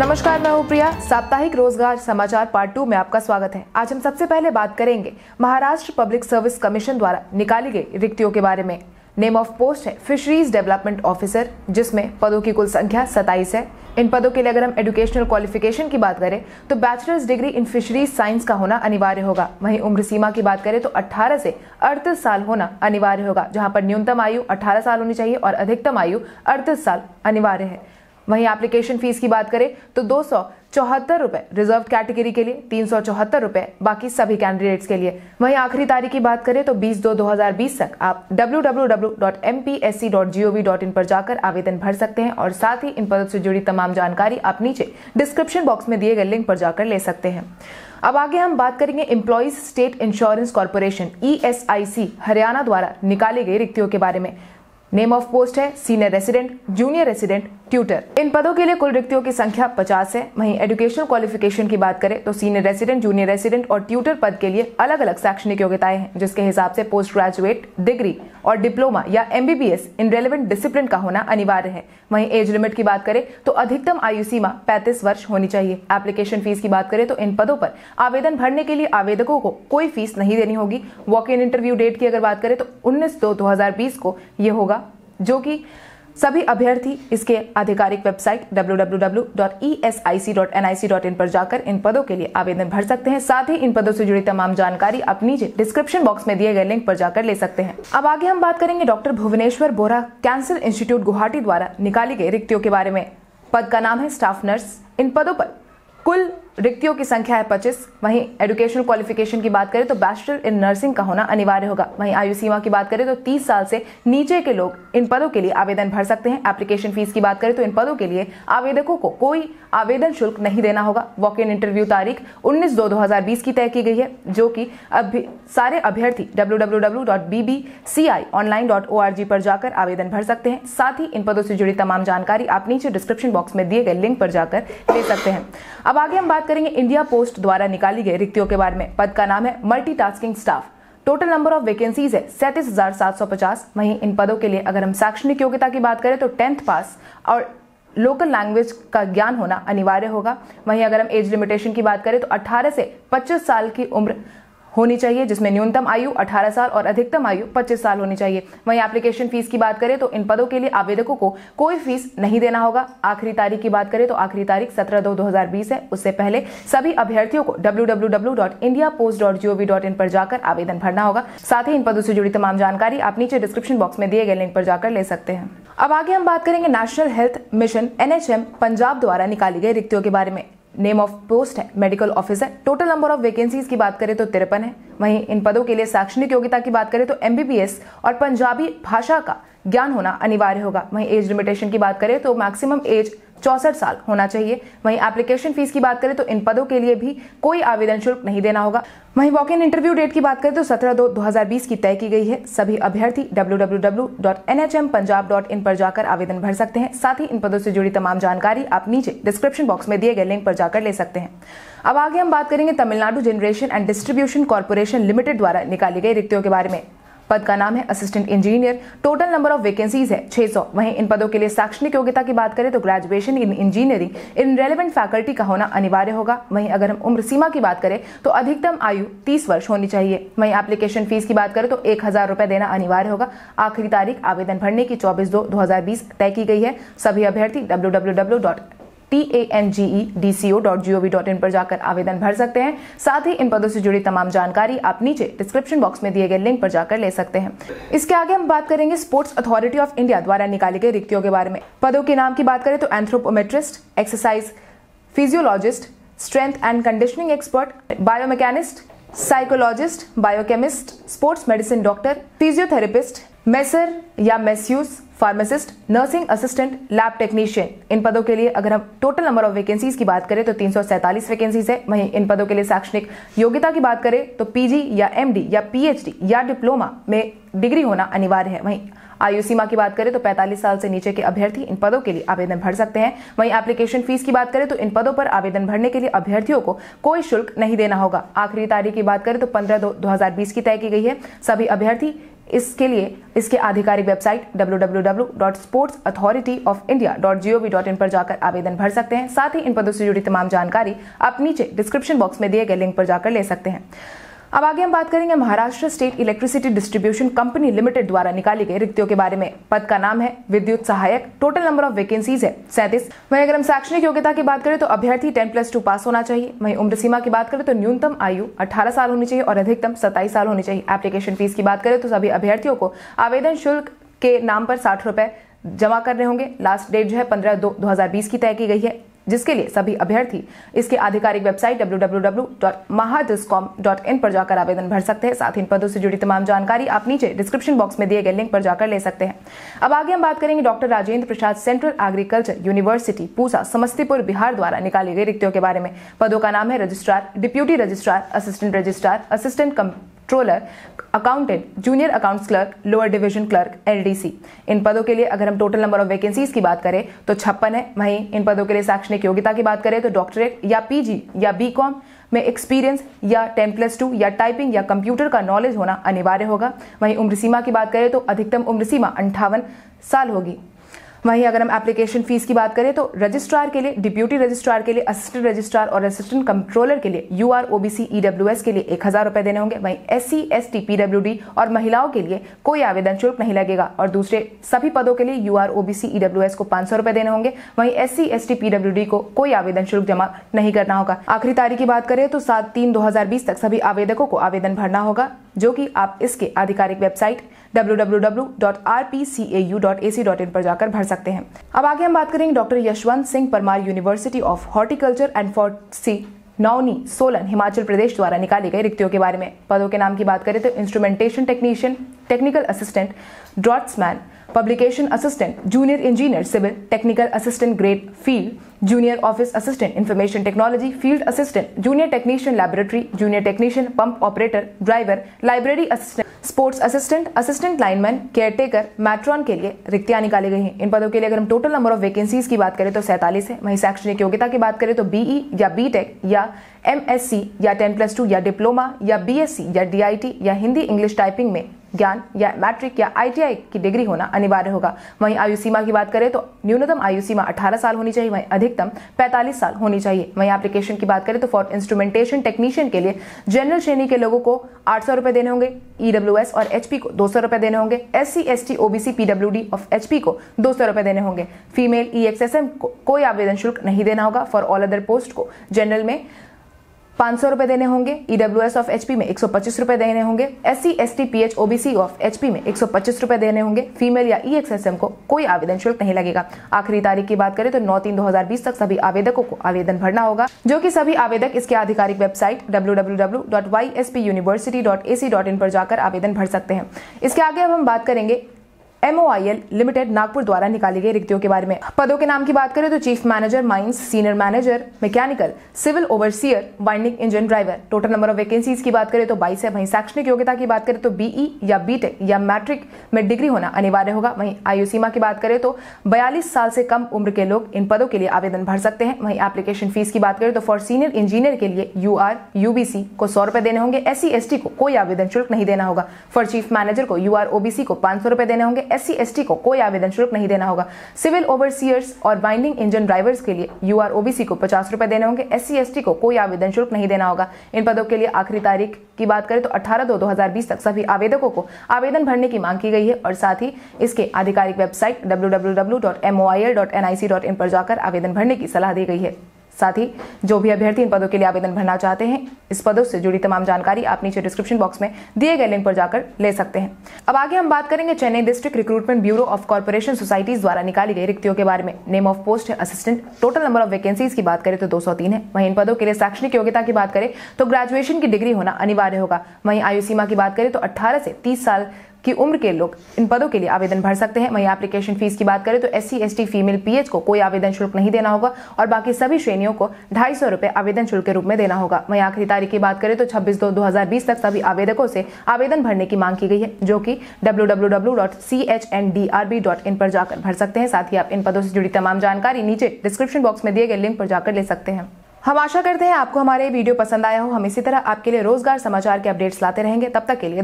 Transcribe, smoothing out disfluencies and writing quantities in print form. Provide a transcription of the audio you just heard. नमस्कार, मैं हूं प्रिया। साप्ताहिक रोजगार समाचार पार्ट 2 में आपका स्वागत है। आज हम सबसे पहले बात करेंगे महाराष्ट्र पब्लिक सर्विस कमीशन द्वारा निकाली गई रिक्तियों के बारे में। नेम ऑफ पोस्ट है फिशरीज डेवलपमेंट ऑफिसर, जिसमें पदों की कुल संख्या 27 है। इन पदों के लिए अगर हम एजुकेशनल क्वालिफिकेशन की बात करें तो bachelor's degree in fisheries science का होना अनिवार्य होगा। वहीं उम्र सीमा की बात करें तो 18 से 38 साल होना अनिवार्य होगा, जहां पर न्यूनतम आयु 18 साल होनी चाहिए और अधिकतम आयु 38 साल अनिवार्य है। वहीं एप्लीकेशन फीस की बात करें तो 274 रुपए रिजर्व कैटेगरी के लिए, 374 रुपए बाकी सभी कैंडिडेट्स के लिए। वहीं आखिरी तारीख की बात करें तो 20/2/2020 तक आप www.mpsc.gov.in पर जाकर आवेदन भर सकते हैं और साथ ही इन पदों से जुड़ी तमाम जानकारी आप नीचे डिस्क्रिप्शन बॉक्स में दिए गए लिंक पर जाकर ले सकते हैं। अब आगे हम बात करेंगे employees state insurance corporation ESIC Haryana द्वारा निकाली गई रिक्तियों के बारे में। नेम ऑफ पोस्ट है senior resident, junior resident, tutor. इन पदों के लिए कुल रिक्तियों की संख्या 50 है। वहीं एजुकेशनल क्वालिफिकेशन की बात करें तो सीनियर रेसिडेंट, जूनियर रेसिडेंट और ट्यूटर पद के लिए अलग अलग शैक्षणिक योग्यताएं हैं, जिसके हिसाब से पोस्ट ग्रेजुएट डिग्री और डिप्लोमा या MBBS इन रेलेवेंट डिसिप्लिन का होना अनिवार्य है। वहीं एज लिमिट की बात करें तो अधिकतम आयु सीमा 35 वर्ष होनी चाहिए। एप्लीकेशन फीस की बात करें तो इन पदों पर आवेदन भरने के लिए आवेदकों को कोई फीस नहीं देनी होगी। वॉक इन इंटरव्यू डेट की अगर बात करें तो 19/2/2020 को ये होगा, जो कि सभी अभ्यर्थी इसके आधिकारिक वेबसाइट www.esic.nic.in पर जाकर इन पदों के लिए आवेदन भर सकते हैं। साथ ही इन पदों से जुड़ी तमाम जानकारी आप नीचे डिस्क्रिप्शन बॉक्स में दिए गए लिंक पर जाकर ले सकते हैं। अब आगे हम बात करेंगे doctor Bhubaneswar Borooah cancer institute Guwahati द्वारा निकाली गई रिक्तियों के बारे में। पद का नाम है स्टाफ नर्स। इन पदों पर कुल रिक्तियों की संख्या है 25। वहीं एजुकेशनल क्वालिफिकेशन की बात करें तो बैचलर इन नर्सिंग का होना अनिवार्य होगा। वहीं आयु सीमा की बात करें तो 30 साल से नीचे के लोग इन पदों के लिए आवेदन भर सकते हैं। एप्लीकेशन फीस की बात करें तो इन पदों के लिए आवेदकों को कोई आवेदन शुल्क नहीं देना होगा। वॉक इन इंटरव्यू तारीख 19/2/2020 की तय की गई है, जो कि सारे अभ्यर्थी www.bbcionline.org पर जाकर आवेदन भर सकते हैं। साथ ही इन पदों से जुड़ी तमाम जानकारी आप नीचे डिस्क्रिप्शन बॉक्स में दिए गए लिंक पर जाकर ले सकते हैं। अब आगे हम बात करेंगे इंडिया पोस्ट द्वारा निकाली गई रिक्तियों के बारे में। पद का नाम है multitasking staff. Total number of vacancies है 37,750। वहीं इन पदों के लिए अगर हम शैक्षणिक योग्यता की बात करें तो 10th पास और लोकल लैंग्वेज का ज्ञान होना अनिवार्य होगा। वहीं अगर हम एज लिमिटेशन की बात करें तो 18 से 25 साल की उम्र होनी चाहिए, जिसमें न्यूनतम आयु 18 साल और अधिकतम आयु 25 साल होनी चाहिए। वहीं एप्लीकेशन फीस की बात करें तो इन पदों के लिए आवेदकों को कोई फीस नहीं देना होगा। आखिरी तारीख की बात करें तो आखिरी तारीख 17/2/2020 है। उससे पहले सभी अभ्यर्थियों को www.indiapost.gov.in पर जाकर आवेदन भरना होगा। साथ ही इन पदों से जुड़ी तमाम जानकारी आप नीचे डिस्क्रिप्शन बॉक्स में दिए गए लिंक पर जाकर ले सकते हैं। अब आगे हम बात करेंगे national health mission NHM Punjab द्वारा निकाली गई रिक्तियों के बारे में। नेम ऑफ पोस्ट है medical officer. Total number of vacancies की बात करें तो 53 है। वहीं इन पदों के लिए शैक्षणिक योग्यता की बात करें तो MBBS और पंजाबी भाषा का ज्ञान होना अनिवार्य होगा। वहीं एज लिमिटेशन की बात करें तो मैक्सिमम एज 64 साल होना चाहिए। वहीं एप्लीकेशन फीस की बात करें तो इन पदों के लिए भी कोई आवेदन शुल्क नहीं देना होगा। वहीं वॉक इन इंटरव्यू डेट की बात करें तो 17/2/2020 की तय की गई है। सभी अभ्यर्थी www.nhmpunjab.in पर जाकर आवेदन भर सकते हैं। साथ ही इन पदों से जुड़ी तमाम जानकारी आप नीचे डिस्क्रिप्शन बॉक्स में दिए गए लिंक पर जाकर ले सकते हैं। अब आगे हम बात करेंगे Tamil Nadu generation and distribution corporation limited द्वारा निकाली गई रिक्तियों के बारे में। पद का नाम है assistant engineer. Total number of vacancies है 600। वहीं इन पदों के लिए शैक्षणिक योग्यता की बात करें तो graduation in engineering in relevant faculty का होना अनिवार्य होगा। वहीं अगर हम उम्र सीमा की बात करें तो अधिकतम आयु 30 वर्ष होनी चाहिए। वहीं एप्लीकेशन फीस की बात करें तो 1,000 रुपए देना अनिवार्य होगा। आखिरी तारीख आवेदन भरने की 24/2/2020 तय की गई है। सभी अभ्यर्थी www.tangedco.gov.in पर जाकर आवेदन भर सकते हैं। साथ ही इन पदों से जुड़ी तमाम जानकारी आप नीचे डिस्क्रिप्शन बॉक्स में दिए गए लिंक पर जाकर ले सकते हैं। इसके आगे हम बात करेंगे स्पोर्ट्स अथॉरिटी ऑफ इंडिया द्वारा निकाली गई रिक्तियों के बारे में। पदों के नाम की बात करें तो anthropometrist, exercise physiologist, strength and conditioning expert, biomechanist, psychologist, biochemist, sports medicine doctor, physiotherapist, masseur या masseuse, pharmacist, nursing assistant, lab technician. इन पदों के लिए अगर हम टोटल नंबर ऑफ वैकेंसीज की बात करें तो 347 वैकेंसीज है। वहीं इन पदों के लिए शैक्षणिक योग्यता की बात करें तो PG या MD या PhD या डिप्लोमा में डिग्री होना अनिवार्य है। वहीं आयु सीमा की बात करें तो 45 साल से नीचे के अभ्यर्थी इन पदों के लिए आवेदन भर सकते हैं। वहीं एप्लीकेशन फीस की बात करें तो इन पदों पर आवेदन भरने के लिए अभ्यर्थियों को कोई शुल्क नहीं देना होगा। आखिरी तारीख की बात करें तो 15/2/2020 की तय की गई है। सभी अभ्यर्थी इसके लिए इसके आधिकारिक वेबसाइट www.sportsauthoritofindia.gov.in पर जाकर आवेदन भर सकते हैं। साथ ही इन पदों से जुड़ी तमाम जानकारी आप नीचे डिस्क्रिप्शन बॉक्स में दिए गए लिंक पर जाकर ले सकते हैं। अब आगे हम बात करेंगे Maharashtra state electricity distribution company limited द्वारा निकाली गई रिक्तियों के बारे में। पद का नाम है विद्युत सहायक। टोटल नंबर ऑफ वैकेंसीज है 37। वहीं अगर हम शैक्षणिक योग्यता की बात करें तो अभ्यर्थी 10+2 पास होना चाहिए। वहीं उम्र सीमा की बात करें तो न्यूनतम आयु 18 साल होनी चाहिए और अधिकतम 27 साल होनी चाहिए। एप्लीकेशन फीस की बात करें तो सभी अभ्यर्थियों को आवेदन शुल्क के नाम पर 60 रुपए जमा करने होंगे। लास्ट डेट जो है 15/2/2020 की तय की गई है, जिसके लिए सभी अभ्यर्थी इसके आधिकारिक वेबसाइट www.mahadiscom.in पर जाकर आवेदन भर सकते हैं। साथ ही इन पदों से जुड़ी तमाम जानकारी आप नीचे डिस्क्रिप्शन बॉक्स में दिए गए लिंक पर जाकर ले सकते हैं। अब आगे हम बात करेंगे doctor Rajendra Prasad central agriculture university Pusa Samastipur Bihar द्वारा निकाली गई रिक्तियों के बारे में। पदों का नाम है registrar, deputy registrar, assistant controller, accountant, junior accounts clerk, lower division clerk, LDC. इन पदों के लिए अगर हम टोटल नंबर ऑफ वैकेंसीज की बात करें तो 56 है। वहीं इन पदों के लिए शैक्षणिक योग्यता की बात करें तो डॉक्टरेट या पीजी या बीकॉम में एक्सपीरियंस या 10+2 या टाइपिंग या कंप्यूटर का नॉलेज होना अनिवार्य होगा। वहीं उम्र सीमा की बात करें तो अधिकतम उम्र सीमा 58 साल होगी। वहीं अगर हम एप्लीकेशन फीस की बात करें तो रजिस्ट्रार के लिए, डिप्यूटी रजिस्ट्रार के लिए, असिस्टेंट रजिस्ट्रार और असिस्टेंट कंट्रोलर के लिए यूआर, ओबीसी, ईडब्ल्यूएस के लिए 1000 रुपए देने होंगे। वहीं एससी, एसटी, पीडब्ल्यूडी और महिलाओं के लिए कोई आवेदन शुल्क नहीं लगेगा और दूसरे सभी पदों के लिए यूआर, ओबीसी, ईडब्ल्यूएस को 500 रुपए देने होंगे। वहीं एससी, एसटी, पीडब्ल्यूडी को कोई आवेदन शुल्क जमा नहीं करना होगा। आखिरी तारीख की बात करें तो 7/3/2020 तक सभी आवेदकों को आवेदन भरना होगा, जो कि आप इसके आधिकारिक वेबसाइट www.rpcau.ac.in पर जाकर भर सकते हैं। अब आगे हम बात करेंगे doctor Yashwant Singh Parmar university of horticulture and forestry Nauni Solan Himachal Pradesh द्वारा निकाली गई रिक्तियों के बारे में। पदों के नाम की बात करें तो instrumentation technician, technical assistant, draftsman, publication assistant, junior engineer civil, technical assistant grade field, junior office assistant information technology, field assistant, junior technician laboratory, junior technician pump operator, driver, library assistant, sports assistant, assistant lineman, caretaker, matron के लिए रिक्तियां निकाली गई हैं। इन पदों के लिए अगर हम टोटल नंबर ऑफ वैकेंसीज की बात करें तो 47 है। वहीं शैक्षणिक योग्यता की बात करें तो बीई या बीटेक या एमएससी या 10+2 या डिप्लोमा या बीएससी या डीआईटी या हिंदी इंग्लिश टाइपिंग में ज्ञान या मैट्रिक या आईटीआई की डिग्री होना अनिवार्य होगा। वहीं आयु सीमा की बात करें तो न्यूनतम आयु सीमा 18 साल होनी चाहिए, वहीं अधिकतम 45 साल होनी चाहिए। वहीं एप्लीकेशन की बात करें तो फॉर इंस्ट्रूमेंटेशन टेक्नीशियन के लिए जनरल श्रेणी के लोगों को 800 रुपए देने होंगे, ईडब्ल्यूएस और एचपी को 200 रुपए देने होंगे, SC, ST, OBC, PWD of HP को 200 रुपए देने होंगे। फीमेल ईएक्सएसएम को कोई आवेदन शुल्क नहीं देना होगा। फॉर ऑल अदर पोस्ट को जनरल में 500 रुपए देने होंगे, ईडब्ल्यूएस ऑफ एचपी में 125 रुपए देने होंगे, SC, ST, PH, OBC of HP में 125 रुपए देने होंगे। फीमेल या ईएक्सएसएम को कोई आवेदन शुल्क नहीं लगेगा। आखिरी तारीख की बात करें तो 9/3/2020 तक सभी आवेदकों को आवेदन भरना होगा, जो कि सभी आवेदक इसके आधिकारिक वेबसाइट www.yspuniversity.ac.in पर जाकर आवेदन भर सकते हैं। इसके आगे अब हम बात करेंगे MOIL लिमिटेड नागपुर द्वारा निकाली गई रिक्तियों के बारे में। पदों के नाम की बात करें तो chief manager mines, senior manager mechanical, civil overseer, winding engine driver. Total number of vacancies की बात करें तो 22 है। वहीं शैक्षणिक योग्यता की बात करें तो बीई या बीटेक या मैट्रिक में डिग्री होना अनिवार्य होगा। वहीं आयु सीमा की बात करें तो 42 साल से कम उम्र के लोग इन पदों के लिए आवेदन भर सकते हैं। वहीं एप्लीकेशन फीस की बात करें तो फॉर सीनियर इंजीनियर के लिए यूआर, यूबीसी को 100 रुपए देने होंगे, एससी, एसटी को कोई आवेदन शुल्क नहीं देना होगा। फॉर चीफ मैनेजर को यूआर, ओबीसी को 500 रुपए देने होंगे, एससी, एसटी को कोई आवेदन शुल्क नहीं देना होगा। सिविल ओवरसीयर्स और बाइंडिंग इंजन ड्राइवर्स के लिए यूआर, ओबीसी को 50 रुपए देने होंगे, एससी, एसटी को कोई आवेदन शुल्क नहीं देना होगा। इन पदों के लिए आखिरी तारीख की बात करें तो 18/2/2020 तक सभी आवेदकों को आवेदन भरने की मांग की गई है और साथ ही इसके आधिकारिक वेबसाइट www.moil.nic.in पर जाकर आवेदन भरने की सलाह दी गई है। साथ ही जो भी अभ्यर्थी इन पदों के लिए आवेदन भरना चाहते हैं, इस पदों से जुड़ी तमाम जानकारी आप नीचे डिस्क्रिप्शन बॉक्स में दिए गए लिंक पर जाकर ले सकते हैं। अब आगे हम बात करेंगे Chennai district recruitment bureau of corporation societies द्वारा निकाली गई रिक्तियों के बारे में। नेम ऑफ पोस्ट है assistant. Total number of vacancies की बात करें तो 203 है। वहीं इन पदों के लिए शैक्षणिक योग्यता की बात करें तो ग्रेजुएशन की डिग्री होना अनिवार्य होगा। वहीं आयु सीमा की बात करें तो 18 से 30 साल की उम्र के लोग इन पदों के लिए आवेदन भर सकते हैं। वहीं एप्लीकेशन फीस की बात करें तो एससी, एसटी, फीमेल, पीएच को कोई आवेदन शुल्क नहीं देना होगा और बाकी सभी श्रेणियों को 250 रुपए आवेदन शुल्क के रूप में देना होगा। वहीं आखिरी तारीख की बात करें तो 26/2/2020 तक सभी आवेदकों से आवेदन भरने की मांग की गई है, जो कि www.chndrarb.in पर जाकर भर सकते हैं। साथ ही आप इन पदों से जुड़ी तमाम जानकारी नीचे डिस्क्रिप्शन बॉक्स में दिए गए लिंक पर जाकर ले सकते हैं। हम आशा करते हैं आपको हमारे वीडियो पसंद आया हो। हम इसी तरह आपके लिए रोजगार समाचार के अपडेट्स लाते रहेंगे। तब तक के लिए